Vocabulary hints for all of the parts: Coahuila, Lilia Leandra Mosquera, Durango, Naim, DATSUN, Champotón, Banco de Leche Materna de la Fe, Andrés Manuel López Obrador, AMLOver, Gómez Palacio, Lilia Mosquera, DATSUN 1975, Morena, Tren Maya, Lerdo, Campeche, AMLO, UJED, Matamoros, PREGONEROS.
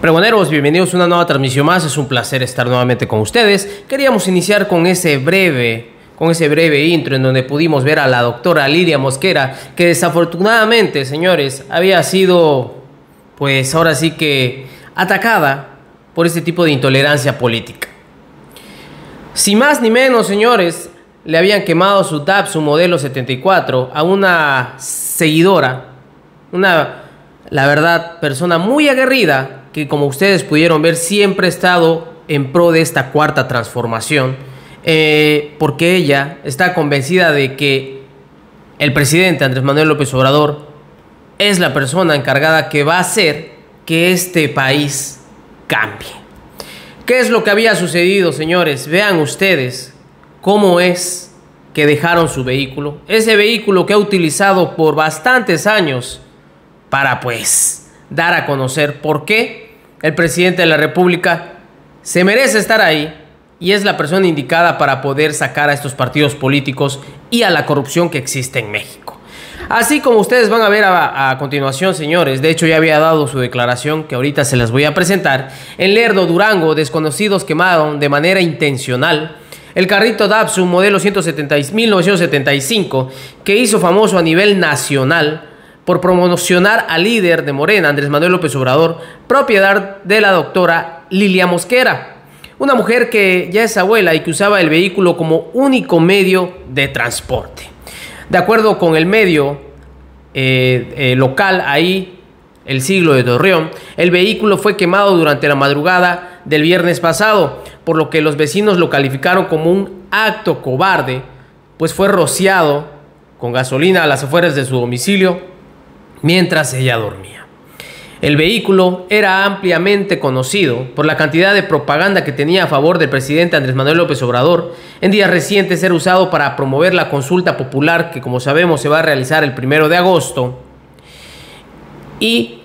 Pregoneros, bienvenidos a una nueva transmisión más. Es un placer estar nuevamente con ustedes. Queríamos iniciar con ese breve intro en donde pudimos ver a la doctora Lilia Mosquera, que desafortunadamente, señores, había sido, pues ahora sí que atacada por este tipo de intolerancia política. Sin más ni menos, señores, le habían quemado su DATSUN modelo 74 a una seguidora, la verdad, persona muy aguerrida, que como ustedes pudieron ver siempre ha estado en pro de esta cuarta transformación, porque ella está convencida de que el presidente Andrés Manuel López Obrador es la persona encargada que va a hacer que este país cambie. ¿Qué es lo que había sucedido, señores? Vean ustedes cómo es que dejaron su vehículo, ese vehículo que ha utilizado por bastantes años para, pues, dar a conocer por qué el presidente de la República se merece estar ahí y es la persona indicada para poder sacar a estos partidos políticos y a la corrupción que existe en México. Así como ustedes van a ver a continuación, señores, de hecho ya había dado su declaración que ahorita se las voy a presentar. En Lerdo, Durango, desconocidos quemaron de manera intencional el carrito DATSUN modelo 1975 que hizo famoso a nivel nacional por promocionar al líder de Morena, Andrés Manuel López Obrador, propiedad de la doctora Lilia Mosquera, una mujer que ya es abuela y que usaba el vehículo como único medio de transporte. De acuerdo con el medio local, ahí, El Siglo de Torreón, el vehículo fue quemado durante la madrugada del viernes pasado, por lo que los vecinos lo calificaron como un acto cobarde, pues fue rociado con gasolina a las afueras de su domicilio mientras ella dormía. El vehículo era ampliamente conocido por la cantidad de propaganda que tenía a favor del presidente Andrés Manuel López Obrador. En días recientes era usado para promover la consulta popular que, como sabemos, se va a realizar el 1 de agosto, y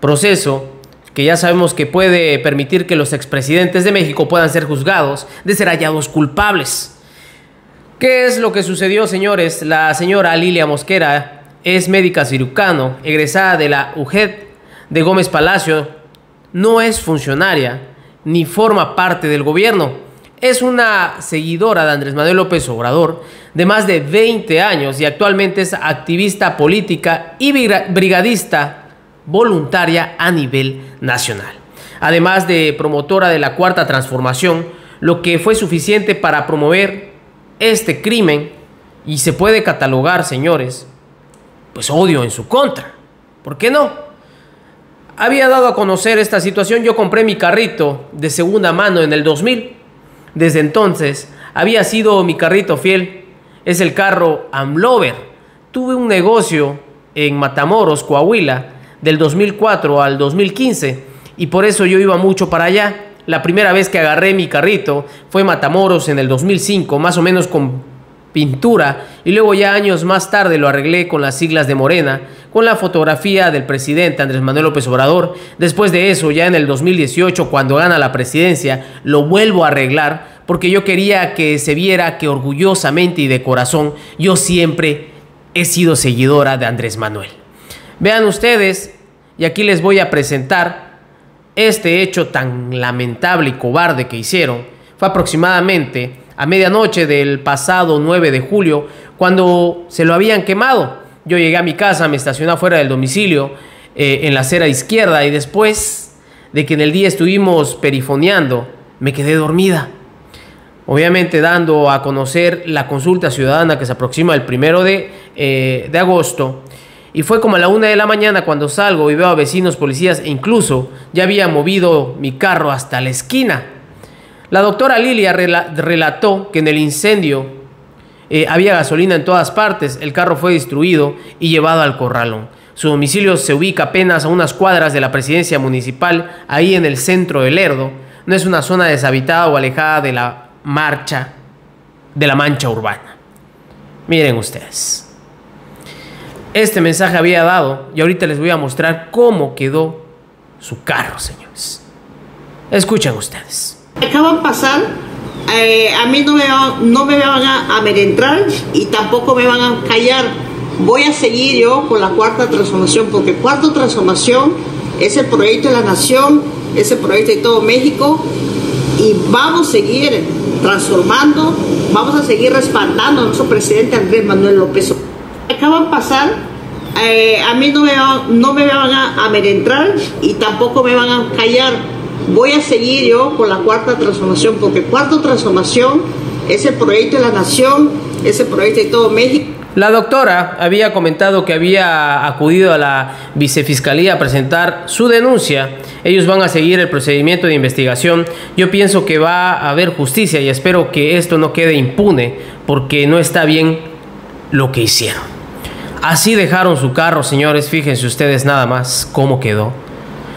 proceso que ya sabemos que puede permitir que los expresidentes de México puedan ser juzgados de ser hallados culpables. ¿Qué es lo que sucedió, señores? La señora Lilia Mosquera es médica cirujano, egresada de la UJED de Gómez Palacio, no es funcionaria ni forma parte del gobierno. Es una seguidora de Andrés Manuel López Obrador de más de 20 años y actualmente es activista política y brigadista voluntaria a nivel nacional. Además de promotora de la Cuarta Transformación, lo que fue suficiente para promover este crimen y se puede catalogar, señores, pues odio en su contra. ¿Por qué no? Había dado a conocer esta situación. Yo compré mi carrito de segunda mano en el 2000. Desde entonces había sido mi carrito fiel. Es el carro AMLOver. Tuve un negocio en Matamoros, Coahuila, del 2004 al 2015. Y por eso yo iba mucho para allá. La primera vez que agarré mi carrito fue Matamoros en el 2005, más o menos con pintura, y luego ya años más tarde lo arreglé con las siglas de Morena, con la fotografía del presidente Andrés Manuel López Obrador. Después de eso, ya en el 2018, cuando gana la presidencia, lo vuelvo a arreglar porque yo quería que se viera que orgullosamente y de corazón yo siempre he sido seguidora de Andrés Manuel. Vean ustedes, y aquí les voy a presentar este hecho tan lamentable y cobarde que hicieron. Fue aproximadamente a medianoche del pasado 9 de julio, cuando se lo habían quemado. Yo llegué a mi casa, me estacioné afuera del domicilio, en la acera izquierda, y después de que en el día estuvimos perifoneando, me quedé dormida. Obviamente dando a conocer la consulta ciudadana que se aproxima el 1 de agosto. Y fue como a la 1 de la mañana cuando salgo y veo a vecinos, policías, e incluso ya había movido mi carro hasta la esquina. La doctora Lilia relató que en el incendio había gasolina en todas partes, el carro fue destruido y llevado al corralón. Su domicilio se ubica apenas a unas cuadras de la presidencia municipal, ahí en el centro de Lerdo, no es una zona deshabitada o alejada de la mancha urbana. Miren ustedes. Este mensaje había dado y ahorita les voy a mostrar cómo quedó su carro, señores. Escuchen ustedes. Acaban pasar, a mí no me van a amedrentar y tampoco me van a callar. Voy a seguir yo con la cuarta transformación, porque cuarta transformación es el proyecto de la nación, es el proyecto de todo México, y vamos a seguir transformando, vamos a seguir respaldando a nuestro presidente Andrés Manuel López Obrador. Acaban de pasar, a mí no me van a amedrentar y tampoco me van a callar. Voy a seguir yo con la cuarta transformación, porque cuarta transformación es el proyecto de la nación, es el proyecto de todo México. La doctora había comentado que había acudido a la vicefiscalía a presentar su denuncia. Ellos van a seguir el procedimiento de investigación. Yo pienso que va a haber justicia y espero que esto no quede impune, porque no está bien lo que hicieron. Así dejaron su carro, señores. Fíjense ustedes nada más cómo quedó.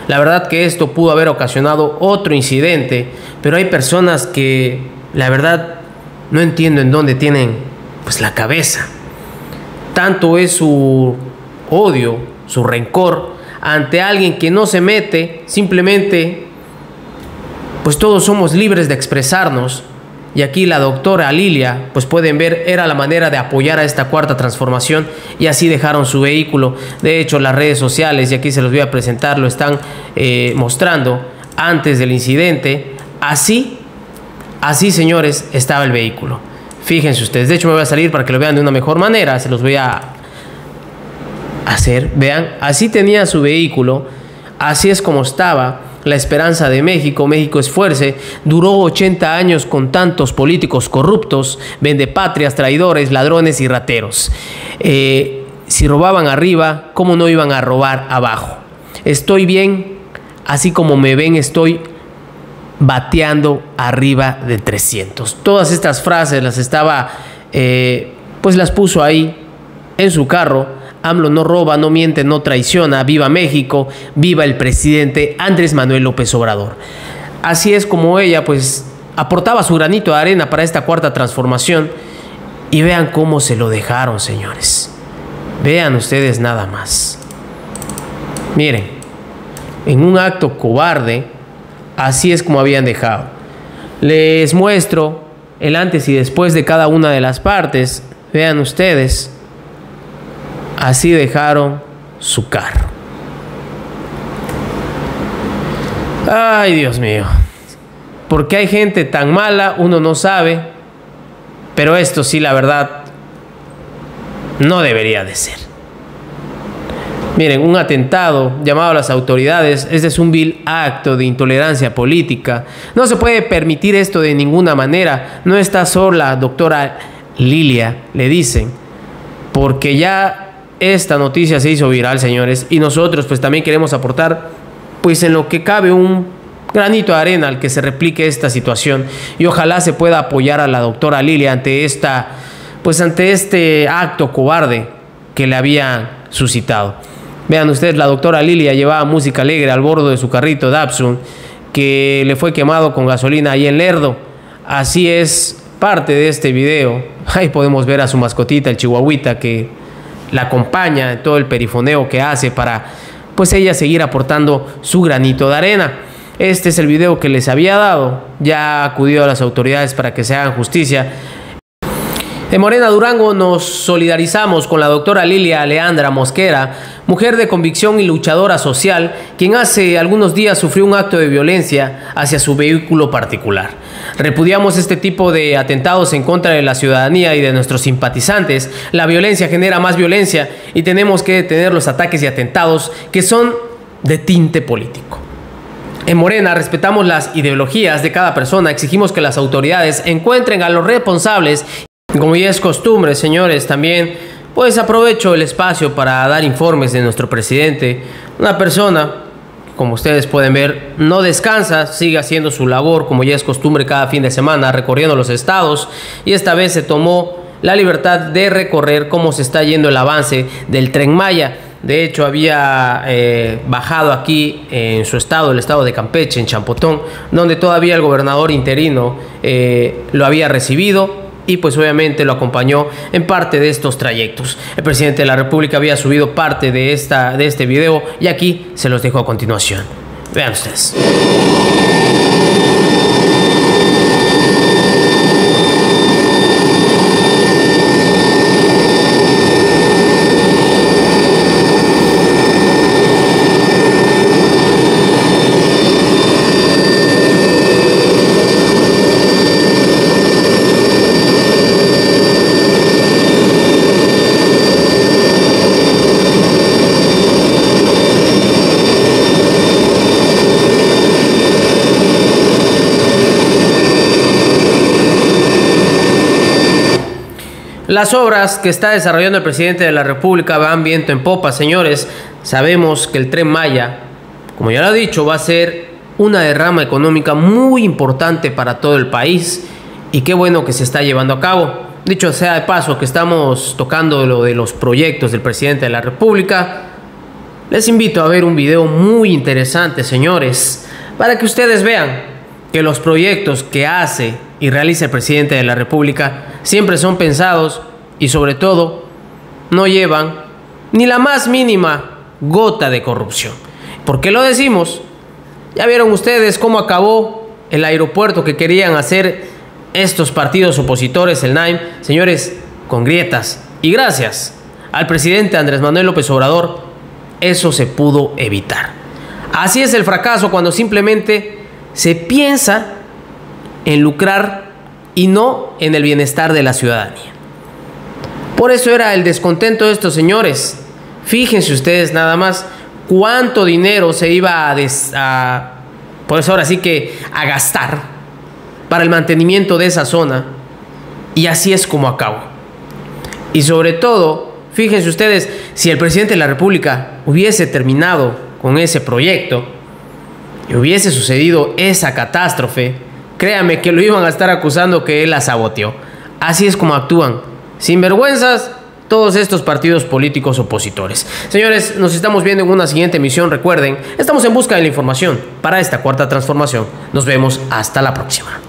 La verdad que esto pudo haber ocasionado otro incidente, pero hay personas que la verdad no entiendo en dónde tienen pues la cabeza. Tanto es su odio, su rencor ante alguien que no se mete. Simplemente pues todos somos libres de expresarnos, y aquí la doctora Lilia, pues pueden ver, era la manera de apoyar a esta cuarta transformación, y así dejaron su vehículo. De hecho, las redes sociales, y aquí se los voy a presentar, lo están mostrando antes del incidente. Así señores estaba el vehículo. Fíjense ustedes, de hecho me voy a salir para que lo vean de una mejor manera, se los voy a hacer, vean, así tenía su vehículo, así es como estaba. La esperanza de México, México es fuerza, duró 80 años con tantos políticos corruptos, vendepatrias, traidores, ladrones y rateros. Si robaban arriba, ¿cómo no iban a robar abajo? Estoy bien, así como me ven, estoy bateando arriba de 300. Todas estas frases las estaba, pues las puso ahí en su carro. AMLO no roba, no miente, no traiciona. Viva México, viva el presidente Andrés Manuel López Obrador. Así es como ella pues aportaba su granito de arena para esta cuarta transformación. Y vean cómo se lo dejaron, señores. Vean ustedes nada más. Miren, en un acto cobarde, así es como habían dejado. Les muestro el antes y después de cada una de las partes. Vean ustedes. Así dejaron su carro. Ay, Dios mío. Porque hay gente tan mala, uno no sabe. Pero esto sí, la verdad, no debería de ser. Miren, un atentado llamado a las autoridades. Este es un vil acto de intolerancia política. No se puede permitir esto de ninguna manera. No está sola, doctora Lilia, le dicen. Porque ya esta noticia se hizo viral, señores, y nosotros pues también queremos aportar pues en lo que cabe un granito de arena al que se replique esta situación, y ojalá se pueda apoyar a la doctora Lilia ante esta pues ante este acto cobarde que le habían suscitado. Vean ustedes, la doctora Lilia llevaba música alegre al bordo de su carrito DATSUN que le fue quemado con gasolina ahí en Lerdo. Así es parte de este video. Ahí podemos ver a su mascotita, el chihuahuita, que la acompaña en todo el perifoneo que hace para pues ella seguir aportando su granito de arena. Este es el video que les había dado. Ya acudió a las autoridades para que se hagan justicia. En Morena Durango nos solidarizamos con la doctora Lilia Leandra Mosquera, mujer de convicción y luchadora social, quien hace algunos días sufrió un acto de violencia hacia su vehículo particular. Repudiamos este tipo de atentados en contra de la ciudadanía y de nuestros simpatizantes. La violencia genera más violencia y tenemos que detener los ataques y atentados que son de tinte político. En Morena respetamos las ideologías de cada persona. Exigimos que las autoridades encuentren a los responsables. Como ya es costumbre, señores, también pues aprovecho el espacio para dar informes de nuestro presidente. Una persona, como ustedes pueden ver, no descansa, sigue haciendo su labor, como ya es costumbre cada fin de semana, recorriendo los estados, y esta vez se tomó la libertad de recorrer cómo se está yendo el avance del Tren Maya. De hecho, había bajado aquí en su estado, el estado de Campeche, en Champotón, donde todavía el gobernador interino lo había recibido y pues obviamente lo acompañó en parte de estos trayectos. El presidente de la República había subido parte de, este video y aquí se los dejo a continuación. Vean ustedes. Las obras que está desarrollando el presidente de la República van viento en popa, señores. Sabemos que el Tren Maya, como ya lo he dicho, va a ser una derrama económica muy importante para todo el país. Y qué bueno que se está llevando a cabo. Dicho sea de paso, que estamos tocando lo de los proyectos del presidente de la República, les invito a ver un video muy interesante, señores, para que ustedes vean que los proyectos que hace y realiza el presidente de la República siempre son pensados y sobre todo no llevan ni la más mínima gota de corrupción. ¿Por qué lo decimos? Ya vieron ustedes cómo acabó el aeropuerto que querían hacer estos partidos opositores, el Naim, señores, con grietas. Y gracias al presidente Andrés Manuel López Obrador, eso se pudo evitar. Así es el fracaso, cuando simplemente se piensa en lucrar y no en el bienestar de la ciudadanía. Por eso era el descontento de estos señores. Fíjense ustedes nada más cuánto dinero se iba a gastar para el mantenimiento de esa zona. Y así es como acabó. Y sobre todo, fíjense ustedes, si el presidente de la República hubiese terminado con ese proyecto y hubiese sucedido esa catástrofe, créame que lo iban a estar acusando que él la saboteó. Así es como actúan, sin vergüenzas, todos estos partidos políticos opositores. Señores, nos estamos viendo en una siguiente emisión. Recuerden, estamos en busca de la información para esta cuarta transformación. Nos vemos hasta la próxima.